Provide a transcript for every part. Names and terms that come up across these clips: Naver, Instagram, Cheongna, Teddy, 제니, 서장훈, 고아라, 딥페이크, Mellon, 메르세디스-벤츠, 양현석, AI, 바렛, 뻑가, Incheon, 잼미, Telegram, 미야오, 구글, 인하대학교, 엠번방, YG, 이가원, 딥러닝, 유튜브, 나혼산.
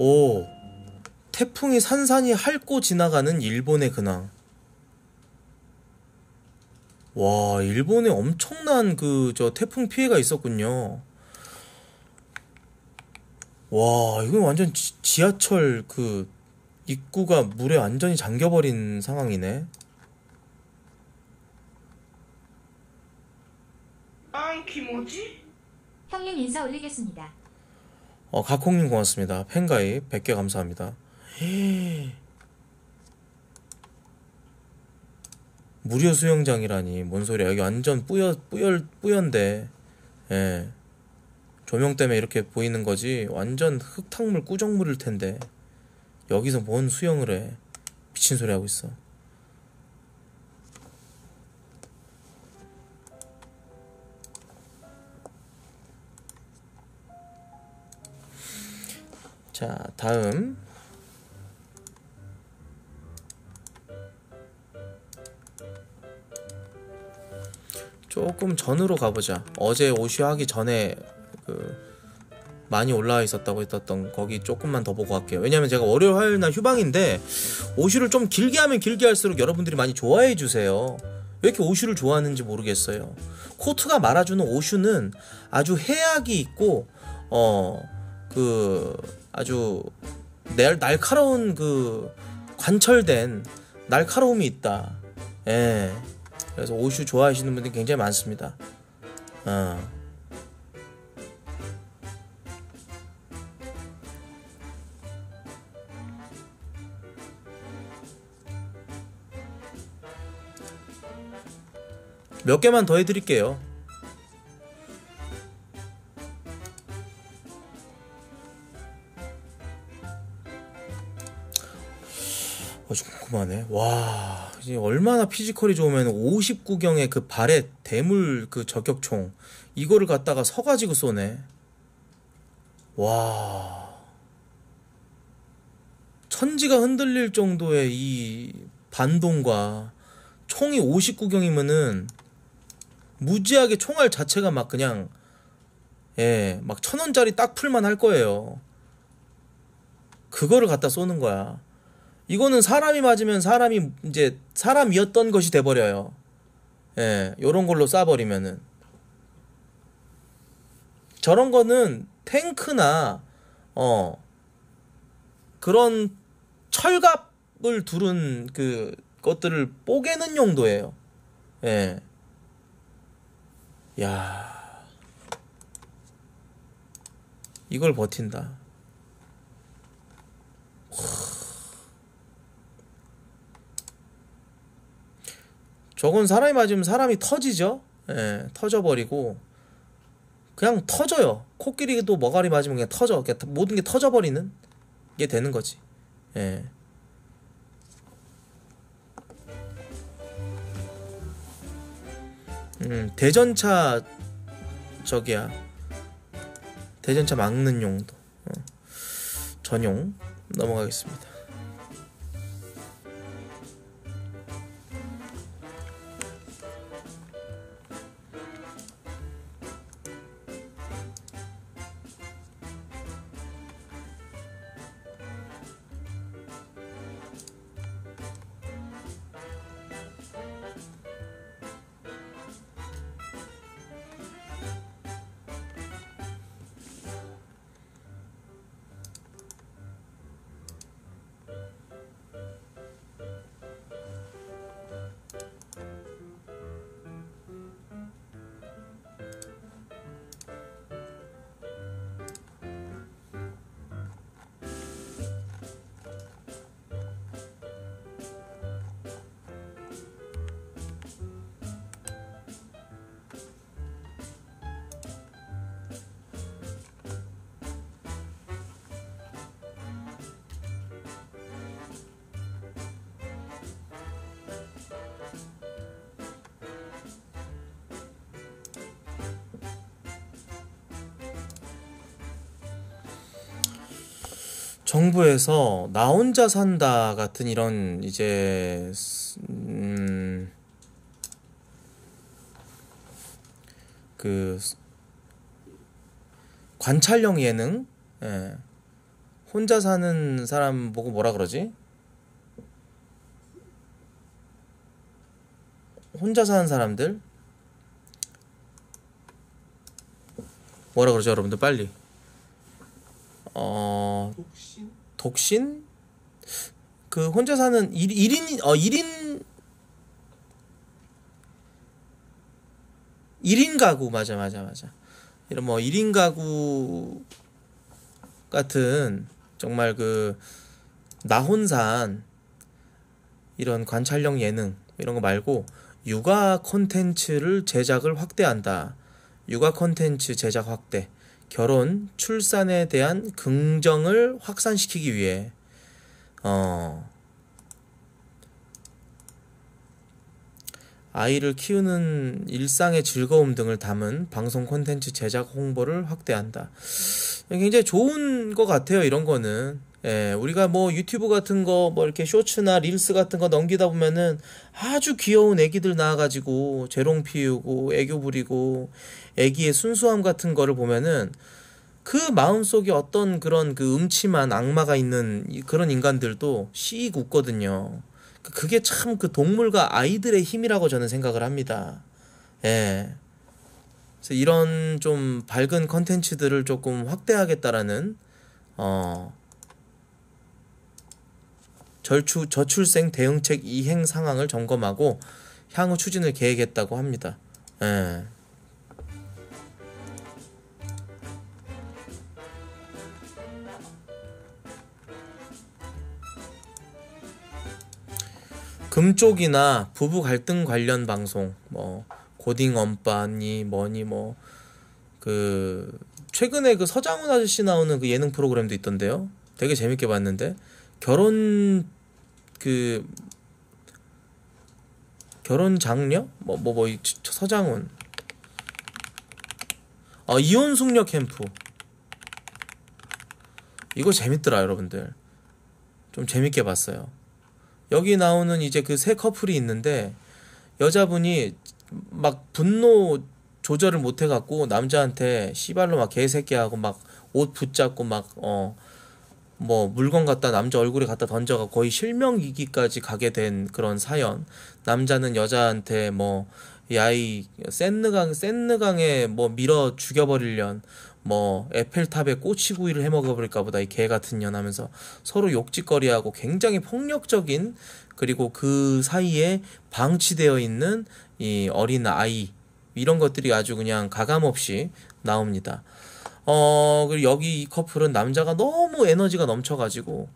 오, 태풍이 산산이 핥고 지나가는 일본의 근황. 와, 일본에 엄청난 태풍 피해가 있었군요. 와, 이건 완전 지하철 입구가 물에 완전히 잠겨버린 상황이네. 아, 김오지? 형님 인사 올리겠습니다. 각홍님 고맙습니다. 팬가입 100개 감사합니다. 헤이. 무료 수영장이라니 뭔 소리야. 여기 완전 뿌연데 예. 조명 때문에 이렇게 보이는 거지 완전 흙탕물 꾸정물일 텐데 여기서 뭔 수영을 해. 미친 소리 하고 있어. 자, 다음. 조금 전으로 가보자. 어제 오쇼하기 전에 많이 올라와 있었다고 했던 거기 조금만 더 보고 갈게요. 왜냐면 제가 월요일 화요일 날 휴방인데 오쇼를 좀 길게 하면 길게 할수록 여러분들이 많이 좋아해 주세요. 왜 이렇게 오쇼를 좋아하는지 모르겠어요. 코트가 말아주는 오쇼는 아주 해악이 있고 아주 날카로운 관철된 날카로움이 있다. 예. 그래서 오슈 좋아하시는 분들이 굉장히 많습니다. 몇 개만 더 해드릴게요. 좀 궁금하네. 와, 이제 얼마나 피지컬이 좋으면 59경의 바렛 대물 저격총 이거를 갖다가 서가지고 쏘네. 와, 천지가 흔들릴 정도의 이 반동과 총이 59경이면은 무지하게 총알 자체가 막 그냥 예, 막 1000원짜리 딱 풀만 할 거예요. 그거를 갖다 쏘는 거야. 이거는 사람이 맞으면 사람이 이제 사람이었던 것이 돼버려요. 예, 요런 걸로 쏴버리면은. 저런 거는 탱크나, 그런 철갑을 두른 것들을 뽀개는 용도예요. 예. 야, 이걸 버틴다. 저건 사람이 맞으면 사람이 터지죠. 예, 터져버리고 그냥 터져요. 코끼리도 머가리 맞으면 그냥 터져. 그냥 모든 게 터져버리는 게 되는 거지. 예. 대전차 저기야. 대전차 막는 용도. 전용 넘어가겠습니다. 정부에서 나 혼자 산다 같은 이런 이제 관찰형 예능, 예. 혼자 사는 사람 보고 뭐라 그러지? 혼자 사는 사람들? 뭐라 그러죠, 여러분들? 빨리. 독신? 독신? 그 혼자 사는 1인 가구. 맞아. 이런 뭐 1인 가구 같은 정말 그 나혼산 이런 관찰형 예능 이런 거 말고 육아 콘텐츠를 제작을 확대한다. 육아 콘텐츠 제작 확대. 결혼, 출산에 대한 긍정을 확산시키기 위해 아이를 키우는 일상의 즐거움 등을 담은 방송 콘텐츠 제작 홍보를 확대한다. 굉장히 좋은 것 같아요, 이런 거는. 예, 우리가 뭐 유튜브 같은 거 뭐 이렇게 쇼츠나 릴스 같은 거 넘기다 보면은 아주 귀여운 애기들 나와가지고 재롱 피우고 애교 부리고 애기의 순수함 같은 거를 보면은 그 마음속에 어떤 그런 그 음침한 악마가 있는 그런 인간들도 씩 웃거든요. 그게 참 그 동물과 아이들의 힘이라고 저는 생각을 합니다. 예. 그래서 이런 좀 밝은 컨텐츠들을 조금 확대하겠다라는 저출생 대응책 이행 상황을 점검하고 향후 추진을 계획했다고 합니다. 예. 금쪽이나 부부 갈등 관련 방송, 뭐 고딩 엄빠니 뭐니 뭐 그 최근에 그 서장훈 아저씨 나오는 그 예능 프로그램도 있던데요. 되게 재밌게 봤는데 결혼 장려 뭐 서장훈 이혼 숙려 캠프 이거 재밌더라 여러분들. 좀 재밌게 봤어요. 여기 나오는 이제 그 세 커플이 있는데 여자분이 막 분노 조절을 못 해갖고 남자한테 씨발로 막 개새끼하고 막 옷 붙잡고 막 뭐 물건 갖다 남자 얼굴에 갖다 던져가 거의 실명이기까지 가게 된 그런 사연. 남자는 여자한테 뭐 야이 센느강에 뭐 밀어 죽여버릴련 뭐 에펠탑에 꼬치구이를 해먹어버릴까 보다 이 개같은 년 하면서 서로 욕짓거리하고 굉장히 폭력적인, 그리고 그 사이에 방치되어 있는 이 어린 아이, 이런 것들이 아주 그냥 가감없이 나옵니다. 그리고 여기 이 커플은 남자가 너무 에너지가 넘쳐가지고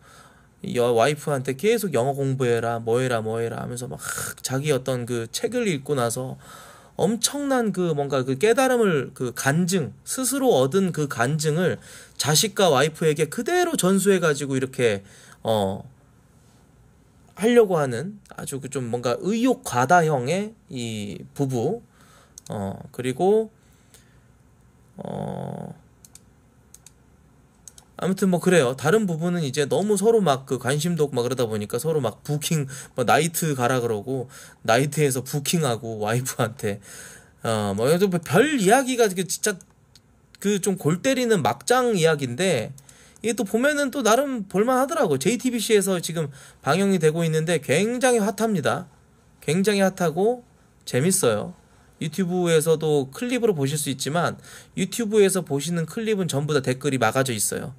와이프한테 계속 영어 공부해라 뭐해라 하면서 막 자기 어떤 그 책을 읽고 나서 엄청난 그 뭔가 그 깨달음을, 그 간증, 스스로 얻은 그 간증을 자식과 와이프에게 그대로 전수해가지고 이렇게 하려고 하는 아주 그 좀 뭔가 의욕 과다형의 이 부부. 그리고 아무튼 뭐 그래요. 다른 부부는 이제 너무 서로 막 그 관심도 없고 막 그러다 보니까 서로 막 부킹, 뭐 나이트 가라 그러고 나이트에서 부킹하고 와이프한테 뭐 별 이야기가 진짜 그 좀 골 때리는 막장 이야기인데 이게 또 보면은 또 나름 볼만 하더라고. JTBC에서 지금 방영이 되고 있는데 굉장히 핫합니다. 굉장히 핫하고 재밌어요. 유튜브에서도 클립으로 보실 수 있지만 유튜브에서 보시는 클립은 전부 다 댓글이 막아져 있어요.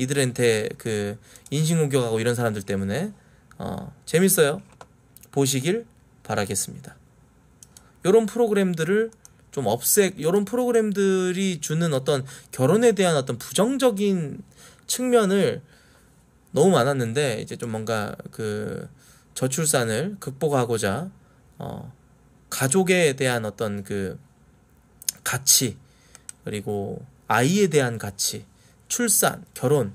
이들한테 그 인신공격하고 이런 사람들 때문에 재밌어요. 보시길 바라겠습니다. 요런 프로그램들을 좀 없애, 요런 프로그램들이 주는 어떤 결혼에 대한 어떤 부정적인 측면을 너무 많았는데 이제 좀 뭔가 그 저출산을 극복하고자 가족에 대한 어떤 그 가치, 그리고 아이에 대한 가치, 출산, 결혼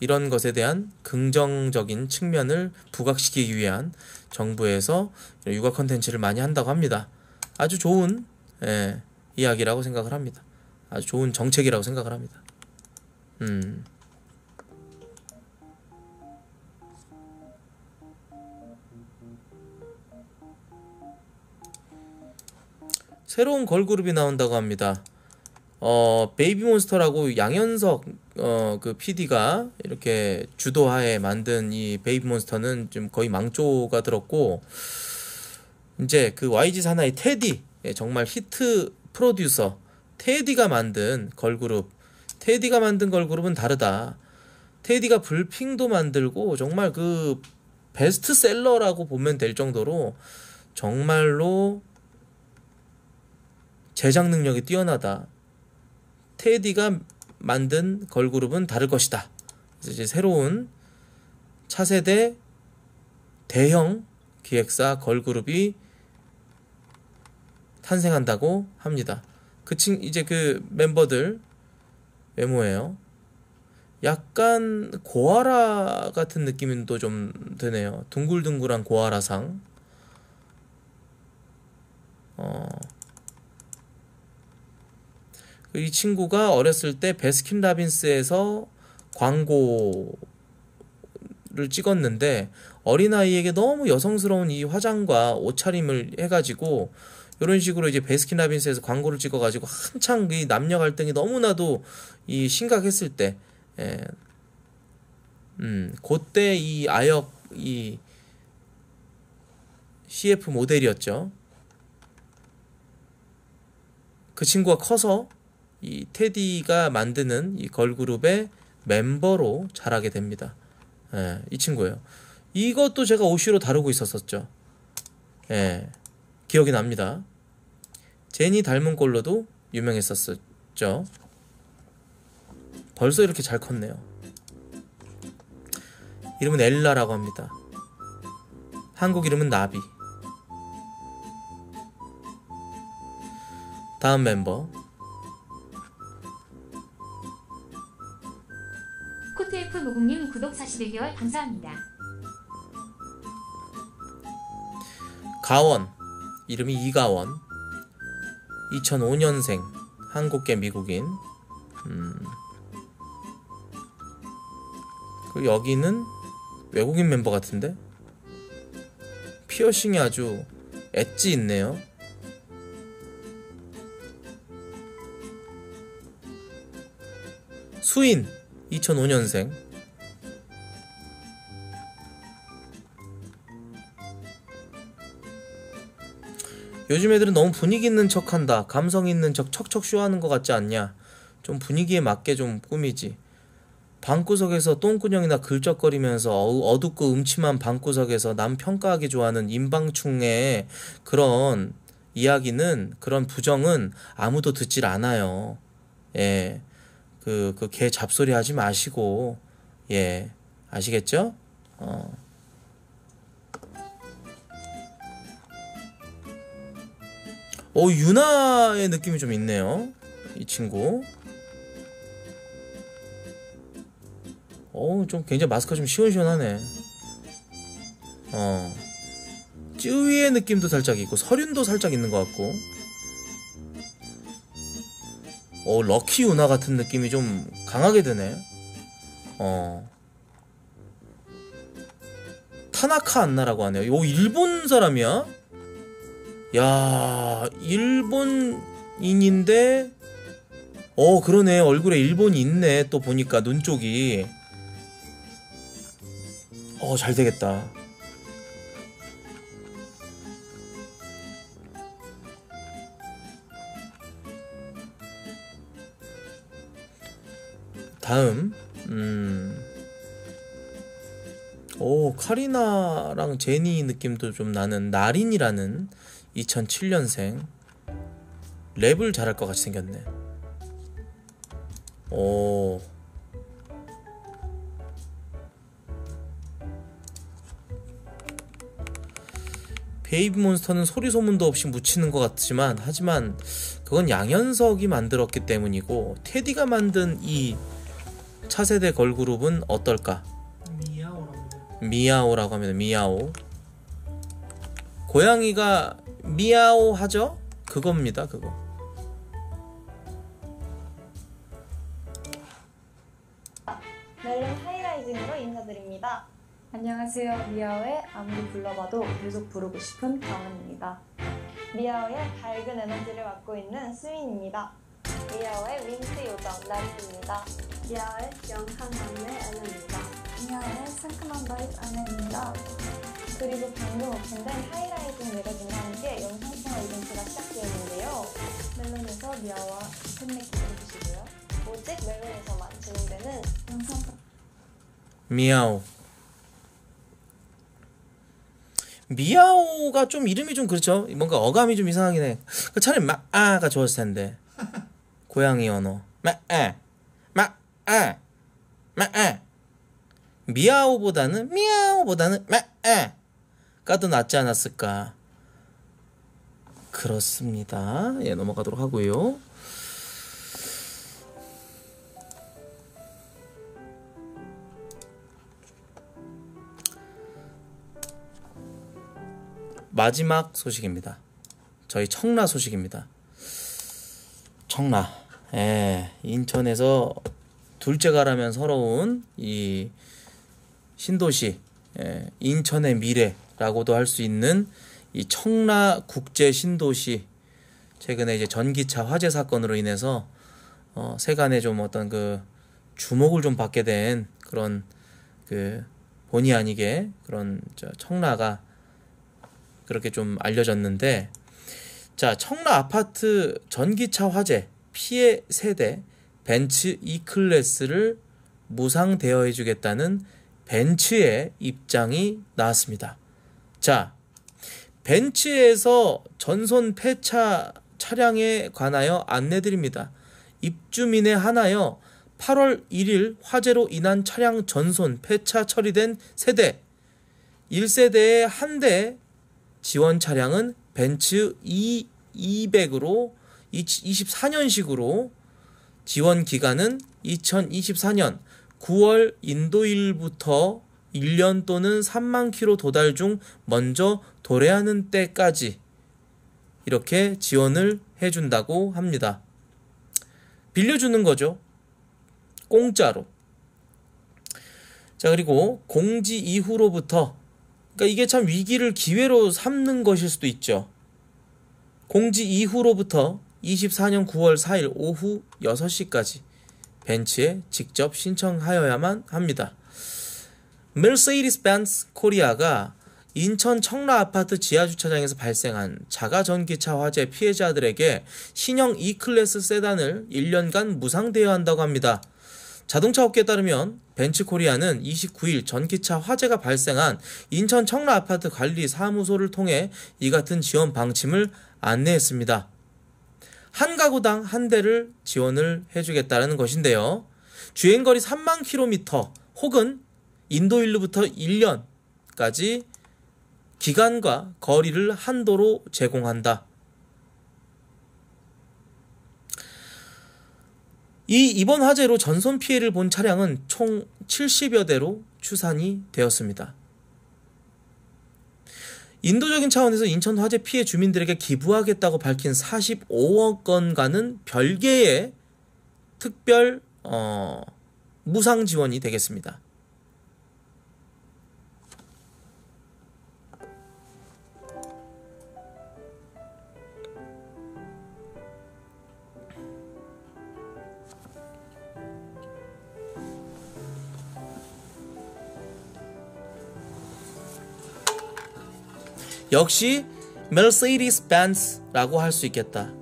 이런 것에 대한 긍정적인 측면을 부각시키기 위한 정부에서 육아 콘텐츠를 많이 한다고 합니다. 아주 좋은 이야기라고 생각을 합니다. 아주 좋은 정책이라고 생각을 합니다. 새로운 걸그룹이 나온다고 합니다. 베이비몬스터라고 양현석 그 PD가 이렇게 주도하에 만든 이 베이비몬스터는 좀 거의 망조가 들었고, 이제 그 YG 산하의 테디, 정말 히트 프로듀서 테디가 만든 걸그룹, 테디가 만든 걸그룹은 다르다. 테디가 블핑도 만들고 정말 그 베스트셀러라고 보면 될 정도로 정말로 제작 능력이 뛰어나다. 테디가 만든 걸그룹은 다를 것이다. 그래서 이제 새로운 차세대 대형 기획사 걸그룹이 탄생한다고 합니다. 이제 그 멤버들 외모예요. 약간 고아라 같은 느낌도 좀 드네요. 둥글둥글한 고아라상. 이 친구가 어렸을 때 베스킨라빈스에서 광고를 찍었는데, 어린아이에게 너무 여성스러운 이 화장과 옷차림을 해가지고 이런 식으로 이제 베스킨라빈스에서 광고를 찍어가지고 한창 이 남녀 갈등이 너무나도 이 심각했을 때, 그때 이 아역 이 CF 모델이었죠. 그 친구가 커서 이 테디가 만드는 이 걸그룹의 멤버로 자라게 됩니다. 예, 이 친구예요. 이것도 제가 OC로 다루고 있었었죠. 예, 기억이 납니다. 제니 닮은 꼴로도 유명했었죠. 벌써 이렇게 잘 컸네요. 이름은 엘라라고 합니다. 한국 이름은 나비. 다음 멤버. 모국님 구독 41개월 감사합니다. 가원, 이름이 이가원. 2005년생 한국계 미국인. 그리고 여기는 외국인 멤버 같은데, 피어싱이 아주 엣지 있네요. 수인, 2005년생. 요즘 애들은 너무 분위기 있는 척한다, 감성 있는 척 척척 쇼하는 것 같지 않냐. 좀 분위기에 맞게 좀 꾸미지. 방구석에서 똥구녕이나 글적거리면서 어둡고 음침한 방구석에서 남 평가하기 좋아하는 임방충의 그런 이야기는, 그런 부정은 아무도 듣질 않아요. 예, 그 개 잡소리 하지 마시고, 예, 아시겠죠? 유나의 느낌이 좀 있네요, 이 친구. 좀 굉장히 마스크가 좀 시원시원하네. 쯔위의 느낌도 살짝 있고, 설윤도 살짝 있는 것 같고. 럭키 유나 같은 느낌이 좀 강하게 드네. 타나카 안나라고 하네요. 일본 사람이야? 야, 일본인인데, 그러네. 얼굴에 일본이 있네. 또 보니까 눈 쪽이. 잘 되겠다. 다음. 카리나랑 제니 느낌도 좀 나는 나린이라는 2007년생. 랩을 잘할 것 같이 생겼네. 베이비몬스터는 소리 소문도 없이 묻히는 것 같지만, 하지만 그건 양현석이 만들었기 때문이고, 테디가 만든 이 차세대 걸그룹은 어떨까? 미야오라고 합니다. 미야오. 고양이가 미야오 하죠? 그겁니다, 그거. 멜론 하이라이징으로 인사드립니다. 안녕하세요. 미야오의 아무리 불러봐도 계속 부르고 싶은 강은입니다. 미야오의 밝은 에너지를 맡고 있는 수민입니다. 리아오의 민트 요정 나리입니다. 리아오의 영상 감내 안내입니다. 리아오의 상큼한 바이브 안내입니다. 그리고 방금 오픈된 하이라이트 매거진과 함께 영상통화 이벤트가 시작되었는데요. 멜론에서 리아와 팬맥 기대해주시고요. 오직 멜론에서만 진행되는 영상통화 미아오. 미아오가 좀 이름이 좀 그렇죠? 뭔가 어감이 좀 이상하긴 해. 그 차라리 마아가 좋았을 텐데. 고양이 언어. 마아, 마아, 마아. 미아오보다는 마아가 더 낫지 않았을까. 그렇습니다. 예, 넘어가도록 하고요. 마지막 소식입니다. 저희 청라 소식입니다. 청라, 예, 인천에서 둘째 가라면 서러운 이 신도시, 예, 인천의 미래라고도 할 수 있는 이 청라 국제 신도시, 최근에 이제 전기차 화재 사건으로 인해서 세간에 좀 어떤 그 주목을 좀 받게 된 그런 그 본의 아니게 그런 저 청라가 그렇게 좀 알려졌는데, 자, 청라 아파트 전기차 화재 피해 세대 벤츠 E클래스를 무상 대여해 주겠다는 벤츠의 입장이 나왔습니다. 자, 벤츠에서 전손 폐차 차량에 관하여 안내드립니다. 입주민에 한하여 8월 1일 화재로 인한 차량 전손 폐차 처리된 세대 1세대에 한 대 지원 차량은 벤츠 E200으로 24년식으로 지원 기간은 2024년 9월 인도일부터 1년 또는 3만 킬로 도달 중 먼저 도래하는 때까지 이렇게 지원을 해준다고 합니다. 빌려주는 거죠. 공짜로. 자, 그리고 공지 이후로부터, 그러니까 이게 참 위기를 기회로 삼는 것일 수도 있죠. 공지 이후로부터 24년 9월 4일 오후 6시까지 벤츠에 직접 신청하여야만 합니다. 메르세디스-벤츠 코리아가 인천 청라 아파트 지하주차장에서 발생한 자가 전기차 화재 피해자들에게 신형 E클래스 세단을 1년간 무상 대여한다고 합니다. 자동차 업계에 따르면 벤츠 코리아는 29일 전기차 화재가 발생한 인천 청라 아파트 관리 사무소를 통해 이 같은 지원 방침을 안내했습니다. 한 가구당 한 대를 지원을 해주겠다는 것인데요. 주행거리 3만 킬로미터 혹은 인도일로부터 1년까지 기간과 거리를 한도로 제공한다. 이번 화재로 전손 피해를 본 차량은 총 70여 대로 추산이 되었습니다. 인도적인 차원에서 인천 화재 피해 주민들에게 기부하겠다고 밝힌 45억 건과는 별개의 특별 무상 지원이 되겠습니다. 역시 메르세디스-벤츠라고 할 수 있겠다.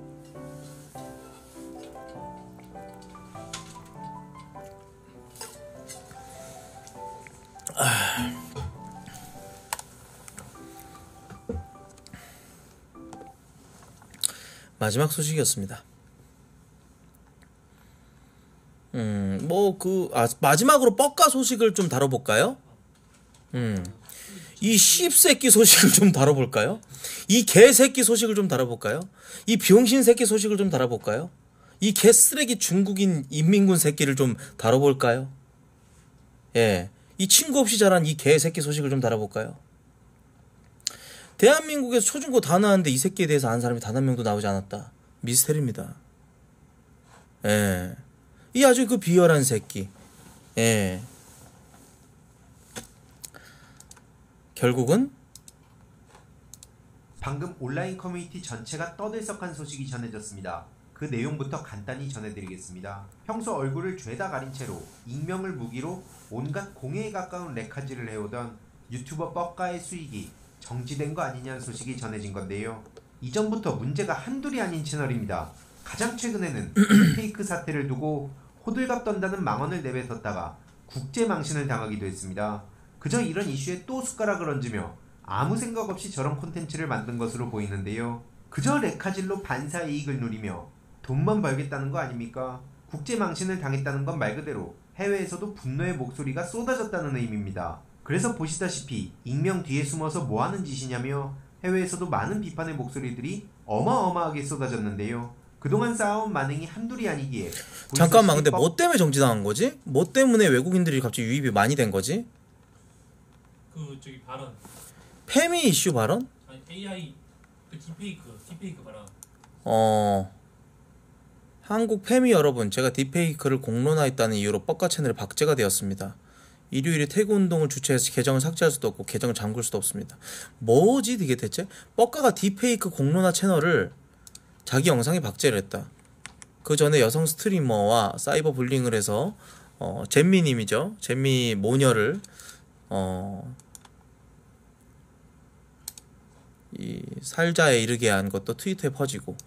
마지막 소식이었습니다. 마지막으로 뻑가 소식을 좀 다뤄볼까요? 이 씹새끼 소식을 좀 다뤄볼까요? 이 개새끼 소식을 좀 다뤄볼까요? 이 병신새끼 소식을 좀 다뤄볼까요? 이 개쓰레기 중국인 인민군 새끼를 좀 다뤄볼까요? 예, 이 친구 없이 자란 이 개새끼 소식을 좀 다뤄볼까요? 대한민국에서 초중고 다 나왔는데 이 새끼에 대해서 아는 사람이 단 한 명도 나오지 않았다. 미스테리입니다. 예, 이 아주 그 비열한 새끼. 예, 결국은 방금 온라인 커뮤니티 전체가 떠들썩한 소식이 전해졌습니다. 그 내용부터 간단히 전해드리겠습니다. 평소 얼굴을 죄다 가린 채로 익명을 무기로 온갖 공예에 가까운 렉카지를 해오던 유튜버 뻑가의 수익이 정지된 거 아니냐는 소식이 전해진 건데요. 이전부터 문제가 한둘이 아닌 채널입니다. 가장 최근에는 딥페이크 사태를 두고 호들갑 떤다는 망언을 내뱉었다가 국제 망신을 당하기도 했습니다. 그저 이런 이슈에 또 숟가락을 얹으며 아무 생각 없이 저런 콘텐츠를 만든 것으로 보이는데요. 그저 레카질로 반사 이익을 누리며 돈만 벌겠다는 거 아닙니까? 국제 망신을 당했다는 건 말 그대로 해외에서도 분노의 목소리가 쏟아졌다는 의미입니다. 그래서 보시다시피 익명 뒤에 숨어서 뭐하는 짓이냐며 해외에서도 많은 비판의 목소리들이 어마어마하게 쏟아졌는데요. 그동안 쌓아온 만행이 한둘이 아니기에 잠깐만, 근데 뭐 때문에 정지당한 거지? 뭐 때문에 외국인들이 갑자기 유입이 많이 된 거지? 그 저기 발언 페미 이슈 발언? 아니 AI 그 딥페이크 발언. 한국 페미 여러분, 제가 딥페이크를 공론화했다는 이유로 뻑가 채널이 박제가 되었습니다. 일요일에 태그 운동을 주최해서 계정을 삭제할 수도 없고 계정을 잠글 수도 없습니다. 뭐지 이게 대체? 뻑가가 딥페이크 공론화 채널을 자기 영상에 박제를 했다. 그 전에 여성 스트리머와 사이버 불링을 해서 잼미님이죠. 잼미 모녀를 이 살자에 이르게 한 것도 트위터에 퍼지고,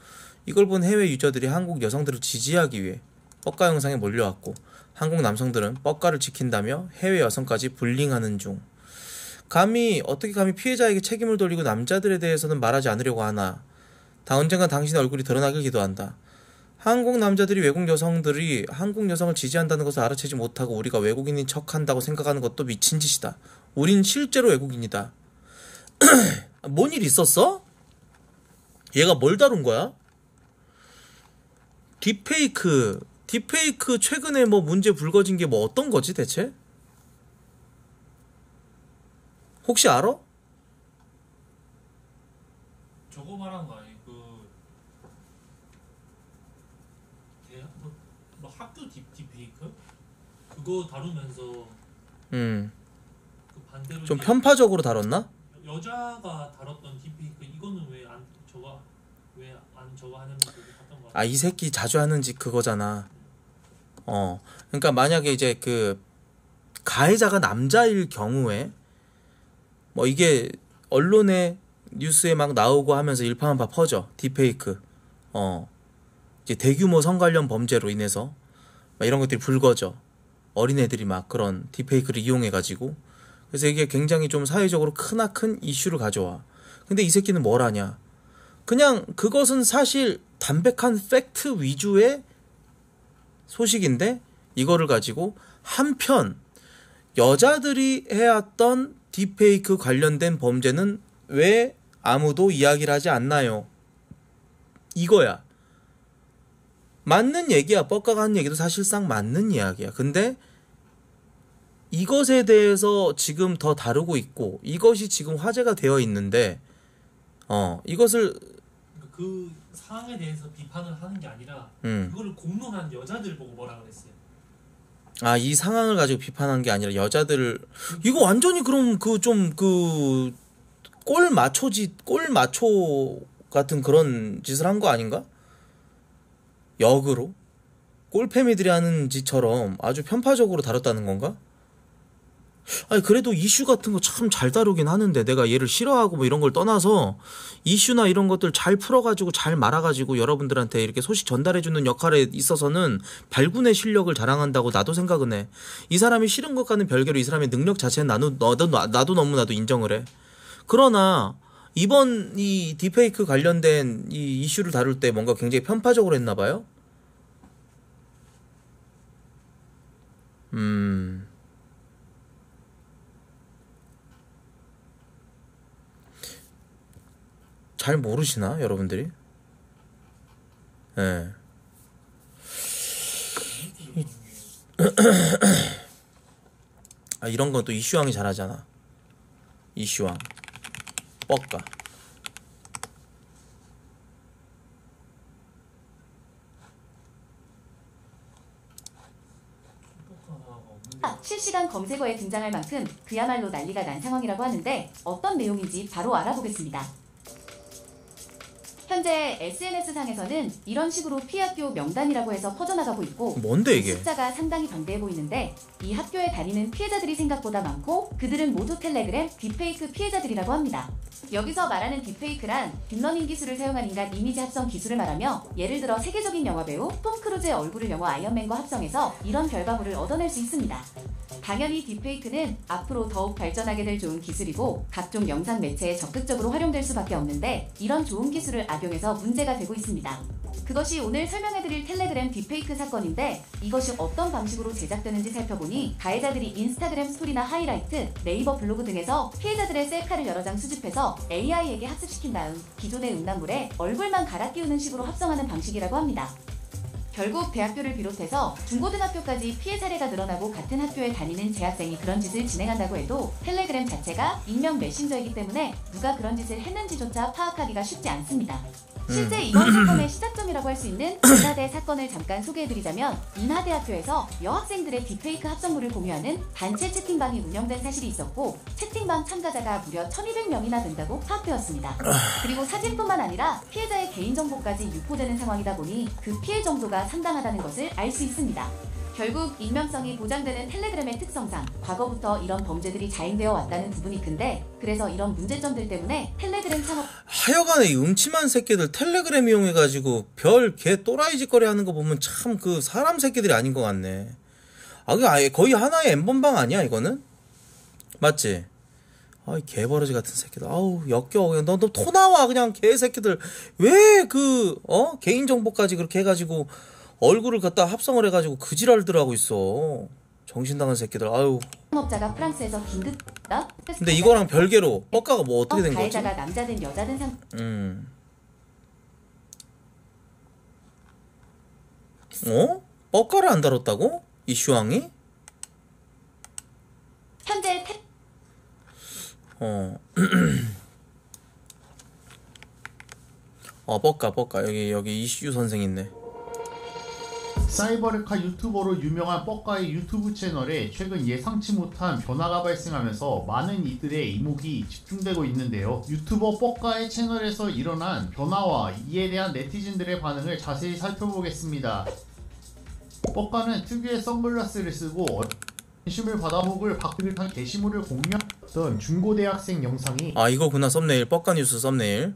이걸 본 해외 유저들이 한국 여성들을 지지하기 위해 뻑가 영상에 몰려왔고, 한국 남성들은 뻑가를 지킨다며 해외 여성까지 불링하는 중. 어떻게 감히 피해자에게 책임을 돌리고 남자들에 대해서는 말하지 않으려고 하나. 다 언젠가 당신의 얼굴이 드러나길 기도한다. 한국 남자들이 외국 여성들이 한국 여성을 지지한다는 것을 알아채지 못하고 우리가 외국인인 척한다고 생각하는 것도 미친 짓이다. 우린 실제로 외국인이다. 뭔 일 있었어? 얘가 뭘 다룬 거야? 딥페이크 최근에 뭐 문제 불거진 게 뭐 어떤 거지 대체? 혹시 알아? 저거 말한 거 아니야? 학교 딥페이크? 그거 다루면서 그 반대로 좀 편파적으로 다뤘나? 여자가 다뤘던 딥페이크 이거는 왜 안 저거 하는지 봤던 거 같아. 아, 이 새끼 자주 하는 짓 그거잖아. 그러니까 만약에 이제 그 가해자가 남자일 경우에 뭐 이게 언론에 뉴스에 막 나오고 하면서 일파만파 퍼져 딥페이크. 이제 대규모 성 관련 범죄로 인해서 막 이런 것들이 불거져. 어린애들이 막 그런 딥페이크를 이용해가지고. 그래서 이게 굉장히 좀 사회적으로 크나큰 이슈를 가져와. 근데 이 새끼는 뭘 하냐. 그냥 그것은 사실 담백한 팩트 위주의 소식인데 이거를 가지고 한편 여자들이 해왔던 딥페이크 관련된 범죄는 왜 아무도 이야기를 하지 않나요? 이거야. 맞는 얘기야. 뻑가가 한 얘기도 사실상 맞는 이야기야. 근데 이것에 대해서 지금 더 다루고 있고 이것이 지금 화제가 되어 있는데 이것을 그 상황에 대해서 비판을 하는 게 아니라 그거를 공론한 여자들 보고 뭐라 그랬어요. 아, 이 상황을 가지고 비판한 게 아니라 여자들을 이거 완전히 그럼 그 좀 그 꼴 마초 같은 그런 짓을 한 거 아닌가? 역으로 꼴패미들이 하는 짓처럼 아주 편파적으로 다뤘다는 건가? 아니 그래도 이슈 같은 거 참 잘 다루긴 하는데, 내가 얘를 싫어하고 뭐 이런 걸 떠나서 이슈나 이런 것들 잘 풀어가지고 잘 말아가지고 여러분들한테 이렇게 소식 전달해주는 역할에 있어서는 발군의 실력을 자랑한다고 나도 생각은 해. 이 사람이 싫은 것과는 별개로 이 사람의 능력 자체는 나도 너무나도 인정을 해. 그러나 이번 이 딥페이크 관련된 이 이슈를 다룰 때 뭔가 굉장히 편파적으로 했나 봐요? 잘 모르시나, 여러분들이? 예. 아, 이런 건 또 이슈왕이 잘하잖아. 이슈왕. 뻑가. 실시간 검색어에 등장할 만큼 그야말로 난리가 난 상황이라고 하는데 어떤 내용인지 바로 알아보겠습니다. 현재 SNS상에서는 이런 식으로 피해 학교 명단이라고 해서 퍼져나가고 있고, 뭔데 이게? 숫자가 상당히 방대해 보이는데 이 학교에 다니는 피해자들이 생각보다 많고 그들은 모두 텔레그램 딥페이크 피해자들이라고 합니다. 여기서 말하는 딥페이크란 딥러닝 기술을 사용한 인간 이미지 합성 기술을 말하며, 예를 들어 세계적인 영화배우 톰 크루즈의 얼굴을 영화 아이언맨과 합성해서 이런 결과물을 얻어낼 수 있습니다. 당연히 딥페이크는 앞으로 더욱 발전하게 될 좋은 기술이고 각종 영상 매체에 적극적으로 활용될 수밖에 없는데, 이런 좋은 기술을 악용해서 문제가 되고 있습니다. 그것이 오늘 설명해드릴 텔레그램 딥페이크 사건인데, 이것이 어떤 방식으로 제작되는지 살펴보니 가해자들이 인스타그램 스토리나 하이라이트, 네이버 블로그 등에서 피해자들의 셀카를 여러 장 수집해서 AI에게 학습시킨 다음 기존의 음란물에 얼굴만 갈아 끼우는 식으로 합성하는 방식이라고 합니다. 결국 대학교를 비롯해서 중고등학교까지 피해 사례가 늘어나고, 같은 학교에 다니는 재학생이 그런 짓을 진행한다고 해도 텔레그램 자체가 익명 메신저이기 때문에 누가 그런 짓을 했는지조차 파악하기가 쉽지 않습니다. 실제 이번 사건의 시작점이라고 할 수 있는 인하대 사건을 잠깐 소개해드리자면, 인하대학교에서 여학생들의 딥페이크 합성물을 공유하는 단체 채팅방이 운영된 사실이 있었고, 채팅방 참가자가 무려 1200명이나 된다고 파악되었습니다. 그리고 사진뿐만 아니라 피해자의 개인정보까지 유포되는 상황이다 보니 그 피해 정도가 상당하다는 것을 알 수 있습니다. 결국 익명성이 보장되는 텔레그램의 특성상 과거부터 이런 범죄들이 자행되어 왔다는 부분이 큰데, 그래서 이런 문제점들 때문에 텔레그램 창업... 하여간에 이 음침한 새끼들 텔레그램 이용해가지고 별 개 또라이 짓거리 하는 거 보면 참 그 사람 새끼들이 아닌 것 같네. 아, 그게 아예 거의 하나의 엠번방 아니야 이거는? 맞지? 아이 개버러지 같은 새끼들. 아우 역겨워. 그냥 너 토 나와 그냥 개새끼들. 왜 그 개인정보까지 그렇게 해가지고 얼굴을 갖다 합성을 해가지고 그 지랄들 하고 있어. 정신당한 새끼들. 아유. 업자가 프랑스에서 긴급. 근데 이거랑 별개로 뻑가가 뭐 어떻게 된 거지? 가해자가 남자든 여자든 상. 어? 뻑가를 안 다뤘다고? 이 슈왕이? 현재 태. 뻑가 여기 이슈 선생 있네. 사이버레카 유튜버로 유명한 뻑가의 유튜브 채널에 최근 예상치 못한 변화가 발생하면서 많은 이들의 이목이 집중되고 있는데요. 유튜버 뻑가의 채널에서 일어난 변화와 이에 대한 네티즌들의 반응을 자세히 살펴보겠습니다. 뻑가는 특유의 선글라스를 쓰고 관심을 받아먹을 박근혜한 게시물을 공유했던 중고대학생 영상이, 아 이거구나 썸네일, 뻑가 뉴스 썸네일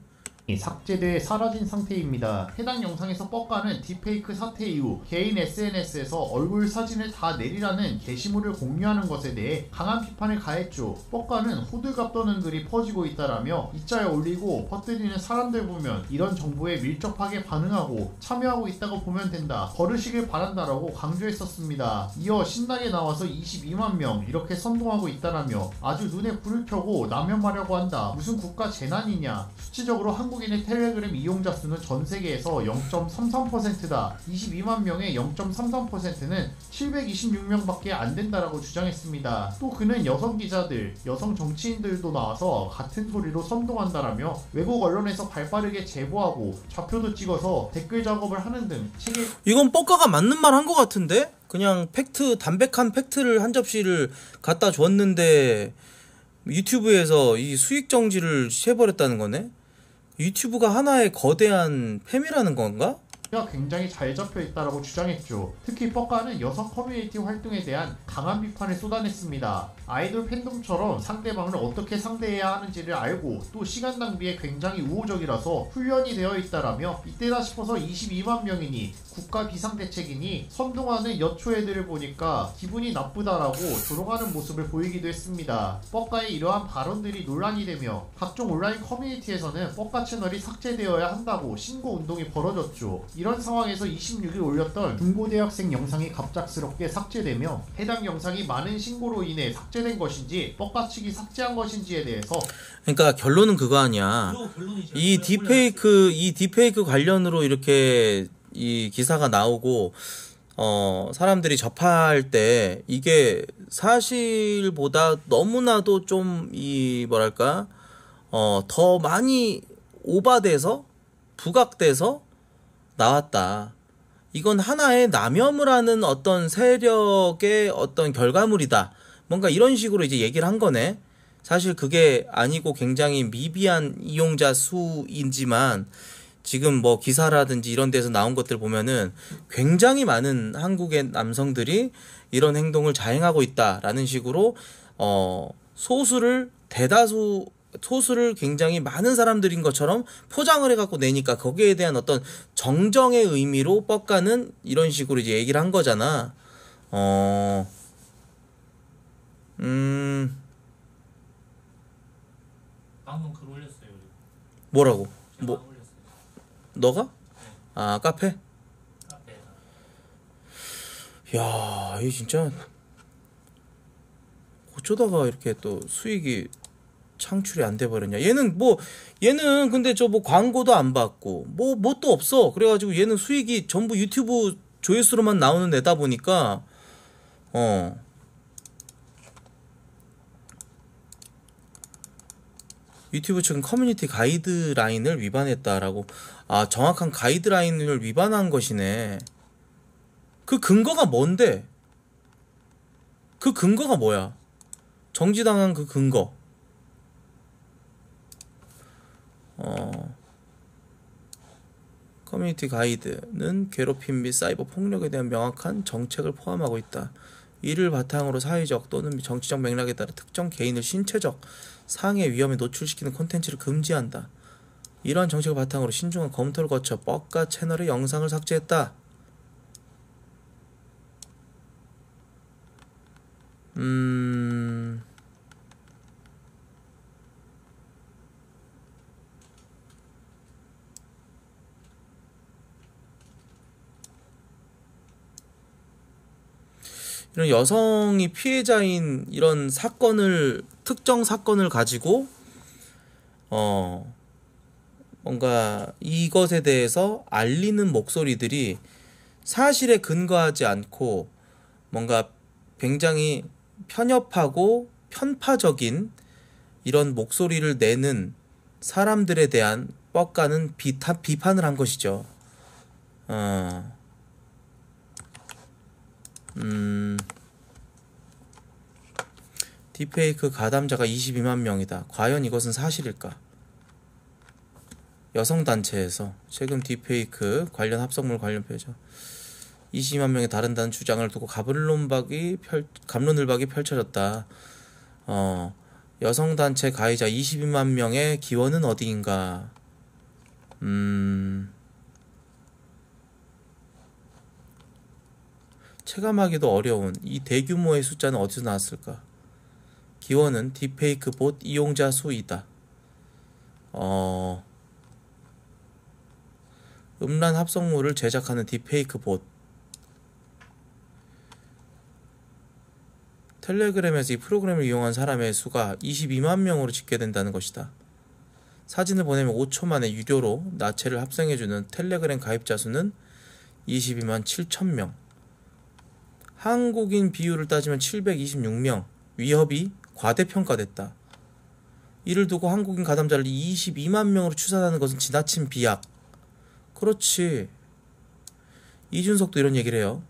삭제돼 사라진 상태입니다. 해당 영상에서 뻑가는 딥페이크 사태 이후 개인 SNS에서 얼굴 사진을 다 내리라는 게시물을 공유하는 것에 대해 강한 비판을 가했죠. 뻑가는 호들갑 떠는 글이 퍼지고 있다라며 이자에 올리고 퍼뜨리는 사람들 보면 이런 정보에 밀접하게 반응하고 참여하고 있다고 보면 된다, 버르시길 바란다라고 강조했었습니다. 이어 신나게 나와서 22만 명 이렇게 선동하고 있다라며 아주 눈에 불을 켜고 남용하려고 한다, 무슨 국가 재난이냐, 수치적으로 한국 한국인의 텔레그램 이용자 수는 전 세계에서 0.33%다. 22만 명의 0.33%는 726명밖에 안 된다라고 주장했습니다. 또 그는 여성 기자들, 여성 정치인들도 나와서 같은 소리로 선동한다라며 외국 언론에서 발빠르게 제보하고 좌표도 찍어서 댓글 작업을 하는 등 책임... 이건 뻑가가 맞는 말 한 것 같은데? 그냥 팩트, 담백한 팩트를 한 접시를 갖다 줬는데 유튜브에서 이 수익 정지를 해버렸다는 거네? 유튜브가 하나의 거대한 팸이라는 건가? 굉장히 잘 잡혀있다라고 주장했죠. 특히 뻑가는 여성 커뮤니티 활동에 대한 강한 비판을 쏟아냈습니다. 아이돌 팬덤처럼 상대방을 어떻게 상대해야 하는지를 알고 또 시간 낭비에 굉장히 우호적이라서 훈련이 되어있다라며 이때다 싶어서 22만 명이니 국가 비상대책이니 선동하는 여초 애들을 보니까 기분이 나쁘다라고 조롱하는 모습을 보이기도 했습니다. 뻑가의 이러한 발언들이 논란이 되며 각종 온라인 커뮤니티에서는 뻑가 채널이 삭제되어야 한다고 신고 운동이 벌어졌죠. 이런 상황에서 26일 올렸던 중고대학생 영상이 갑작스럽게 삭제되며 해당 영상이 많은 신고로 인해 삭제된 것인지 뻑가 측이 삭제한 것인지에 대해서, 그러니까 결론은 그거 아니야. 이 딥페이크 관련으로 이렇게 이 기사가 나오고 사람들이 접할 때 이게 사실보다 너무나도 좀 이 뭐랄까 더 많이 오바돼서 부각돼서 나왔다. 이건 하나의 남염을 하는 어떤 세력의 어떤 결과물이다. 뭔가 이런 식으로 이제 얘기를 한 거네. 사실 그게 아니고 굉장히 미비한 이용자 수이지만 지금 뭐 기사라든지 이런 데서 나온 것들 보면은 굉장히 많은 한국의 남성들이 이런 행동을 자행하고 있다라는 식으로 소수를 굉장히 많은 사람들인 것처럼 포장을 해갖고 내니까 거기에 대한 어떤 정정의 의미로 뻑가는 이런 식으로 이제 얘기를 한 거잖아. 방금 글 올렸어요. 뭐라고? 뭐? 너가? 네. 아, 카페? 카페. 야, 이 진짜 어쩌다가 이렇게 또 수익이 창출이 안 돼 버렸냐. 얘는 근데 저 뭐 광고도 안 받고 뭐 또 없어. 그래가지고 얘는 수익이 전부 유튜브 조회수로만 나오는 애다 보니까 유튜브 측은 커뮤니티 가이드라인을 위반했다라고. 아, 정확한 가이드라인을 위반한 것이네. 그 근거가 뭔데? 그 근거가 뭐야? 정지당한 그 근거. 커뮤니티 가이드는 괴롭힘 및 사이버 폭력에 대한 명확한 정책을 포함하고 있다. 이를 바탕으로 사회적 또는 정치적 맥락에 따라 특정 개인을 신체적 상해 위험에 노출시키는 콘텐츠를 금지한다. 이러한 정책을 바탕으로 신중한 검토를 거쳐 뻑가 채널의 영상을 삭제했다. 이런 여성이 피해자인 이런 사건을, 특정 사건을 가지고 뭔가 이것에 대해서 알리는 목소리들이 사실에 근거하지 않고 뭔가 굉장히 편협하고 편파적인 이런 목소리를 내는 사람들에 대한 뻑가는 비판을 한 것이죠. 딥페이크 가담자가 22만 명이다. 과연 이것은 사실일까? 여성단체에서 최근 딥페이크 관련 합성물 관련 표절 22만 명에 다른다는 주장을 두고 갑론을박이 펼쳐졌다. 여성단체 가해자 22만 명의 기원은 어디인가? 체감하기도 어려운 이 대규모의 숫자는 어디서 나왔을까? 기원은 딥페이크 봇 이용자 수이다. 음란 합성물을 제작하는 딥페이크 봇. 텔레그램에서 이 프로그램을 이용한 사람의 수가 22만 명으로 집계된다는 것이다. 사진을 보내면 5초 만에 유료로 나체를 합성해주는 텔레그램 가입자 수는 22만 7천 명. 한국인 비율을 따지면 726명. 위협이 과대평가됐다. 이를 두고 한국인 가담자를 22만 명으로 추산하는 것은 지나친 비약. 그렇지. 이준석도 이런 얘기를 해요.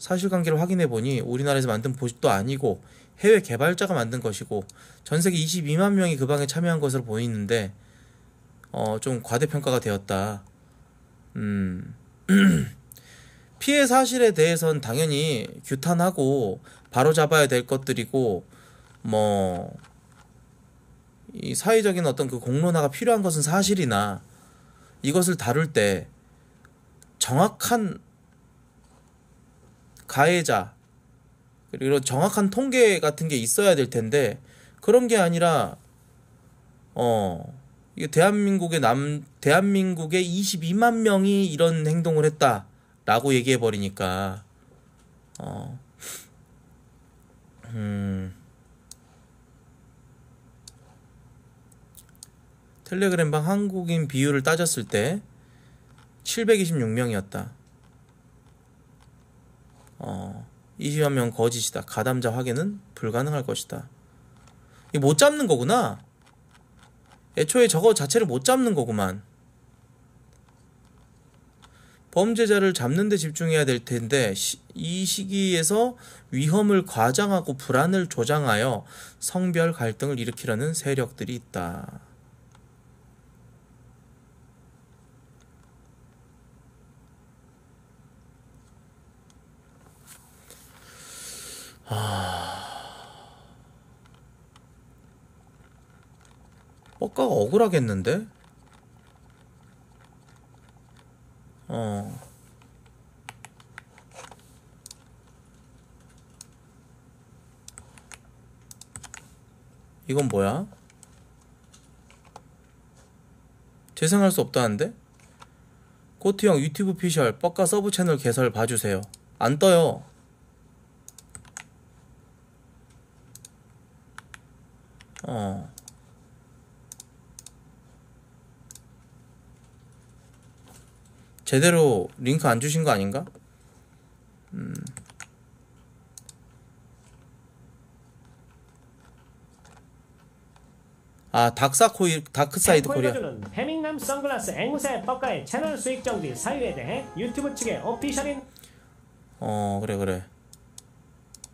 사실관계를 확인해보니 우리나라에서 만든 보집도 아니고 해외 개발자가 만든 것이고 전세계 22만 명이 그 방에 참여한 것으로 보이는데 좀 과대평가가 되었다. 피해 사실에 대해선 당연히 규탄하고 바로잡아야 될 것들이고 뭐 이 사회적인 어떤 그 공론화가 필요한 것은 사실이나 이것을 다룰 때 정확한 가해자 그리고 정확한 통계 같은 게 있어야 될 텐데 그런 게 아니라 이게 대한민국의 22만 명이 이런 행동을 했다라고 얘기해 버리니까 텔레그램방 한국인 비율을 따졌을 때 726명이었다. 20만 명 거짓이다. 가담자 확인은 불가능할 것이다. 이거 못 잡는 거구나. 애초에 저거 자체를 못 잡는 거구만. 범죄자를 잡는 데 집중해야 될 텐데 이 시기에서 위험을 과장하고 불안을 조장하여 성별 갈등을 일으키려는 세력들이 있다. 뻑가가 억울하겠는데? 이건 뭐야? 재생할 수 없다는데? 코트형 유튜브 피셜 뻑가 서브 채널 개설 봐주세요. 안 떠요. 제대로 링크 안 주신 거 아닌가? 아, 다크사이드 코리아. 해밍남 선글라스 앵무새 뻑가의 채널 수익 정지 사유에 대해 유튜브 측의 오피셜인 그래.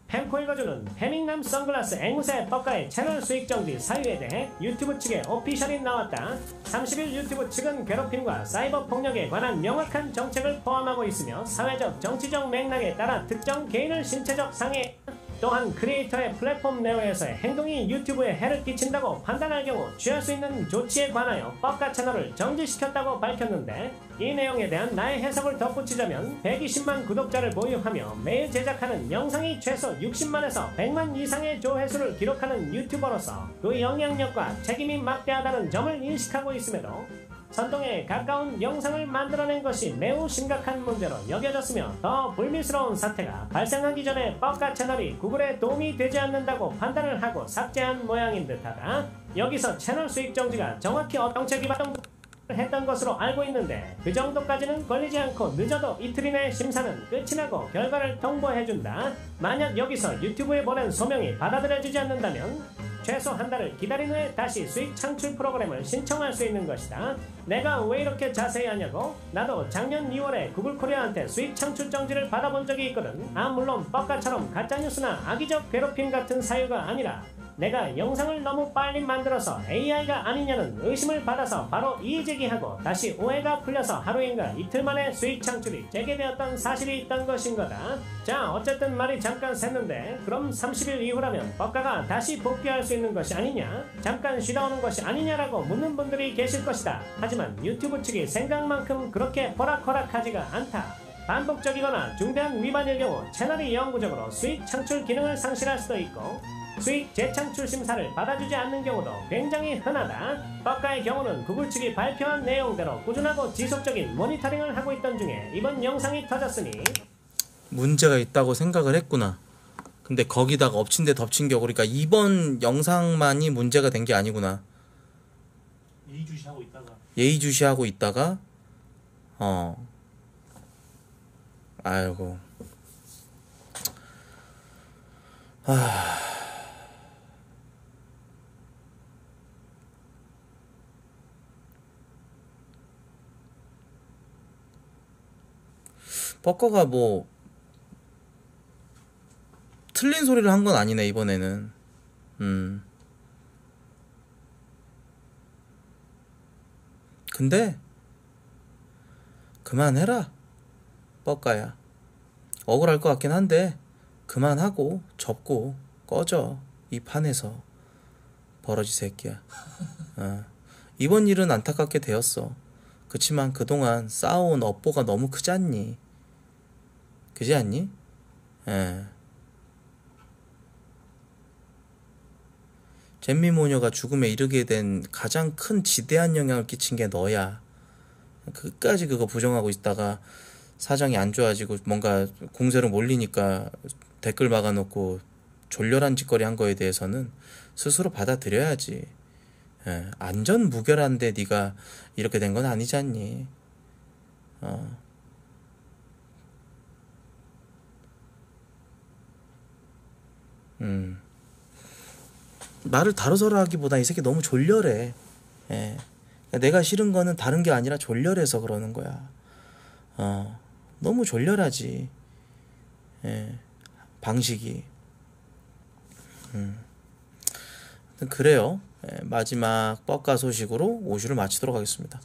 팸코 읽어주는 해밍남 선글라스 앵무새 뻑가의 채널 수익 정지 사유에 대해 유튜브 측의 오피셜이 나왔다. 30일 유튜브 측은 괴롭힘과 사이버 폭력에 관한 명확한 정책을 포함하고 있으며 사회적 정치적 맥락에 따라 특정 개인을 신체적 상해 또한 크리에이터의 플랫폼 내에서의 행동이 유튜브에 해를 끼친다고 판단할 경우 취할 수 있는 조치에 관하여 뻑가 채널을 정지시켰다고 밝혔는데, 이 내용에 대한 나의 해석을 덧붙이자면 120만 구독자를 보유하며 매일 제작하는 영상이 최소 60만에서 100만 이상의 조회수를 기록하는 유튜버로서 그 영향력과 책임이 막대하다는 점을 인식하고 있음에도 선동에 가까운 영상을 만들어낸 것이 매우 심각한 문제로 여겨졌으며 더 불미스러운 사태가 발생하기 전에 뻑가 채널이 구글에 도움이 되지 않는다고 판단을 하고 삭제한 모양인 듯하다. 여기서 채널 수익 정지가 정확히 어떤 책이 했던 것으로 알고 있는데 그 정도까지는 걸리지 않고 늦어도 이틀 이내 심사는 끝이 나고 결과를 통보해준다. 만약 여기서 유튜브에 보낸 소명이 받아들여지지 않는다면 최소 한 달을 기다린 후에 다시 수익 창출 프로그램을 신청할 수 있는 것이다. 내가 왜 이렇게 자세히 하냐고? 나도 작년 2월에 구글 코리아한테 수익 창출 정지를 받아본 적이 있거든. 물론 뻑가처럼 가짜뉴스나 악의적 괴롭힘 같은 사유가 아니라 내가 영상을 너무 빨리 만들어서 AI가 아니냐는 의심을 받아서 바로 이의제기하고 다시 오해가 풀려서 하루인가 이틀 만에 수익 창출이 재개되었던 사실이 있던 것인 거다. 자, 어쨌든 말이 잠깐 샜는데 그럼 30일 이후라면 뻑가가 다시 복귀할 수 있는 것이 아니냐? 잠깐 쉬다 오는 것이 아니냐라고 묻는 분들이 계실 것이다. 하지만 유튜브 측이 생각만큼 그렇게 호락호락하지가 않다. 반복적이거나 중대한 위반일 경우 채널이 영구적으로 수익 창출 기능을 상실할 수도 있고 수익 재창출 심사를 받아주지 않는 경우도 굉장히 흔하다. 뻑가의 경우는 구글 측이 발표한 내용대로 꾸준하고 지속적인 모니터링을 하고 있던 중에 이번 영상이 터졌으니 문제가 있다고 생각을 했구나. 근데 거기다가 엎친 데 덮친 격으로, 그러니까 이번 영상만이 문제가 된 게 아니구나. 예의주시하고 있다가 아이고. 뻑가가 뭐 틀린 소리를 한 건 아니네 이번에는. 근데 그만해라 뻑가야. 억울할 것 같긴 한데 그만하고 접고 꺼져. 이 판에서 버러지 새끼야. 이번 일은 안타깝게 되었어. 그치만 그동안 쌓아온 업보가 너무 크지 않니? 그지 않니? 예. 잼미모녀가 죽음에 이르게 된 가장 큰 지대한 영향을 끼친 게 너야. 끝까지 그거 부정하고 있다가 사정이 안 좋아지고 뭔가 공세로 몰리니까 댓글 막아놓고 졸렬한 짓거리 한 거에 대해서는 스스로 받아들여야지. 예. 안전무결한데 네가 이렇게 된 건 아니지 않니? 말을 다뤄서라 하기보다 이 새끼 너무 졸렬해. 예. 내가 싫은 거는 다른 게 아니라 졸렬해서 그러는 거야. 너무 졸렬하지. 예. 방식이. 그래요. 예. 마지막 뻑가 소식으로 5시를 마치도록 하겠습니다.